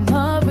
am a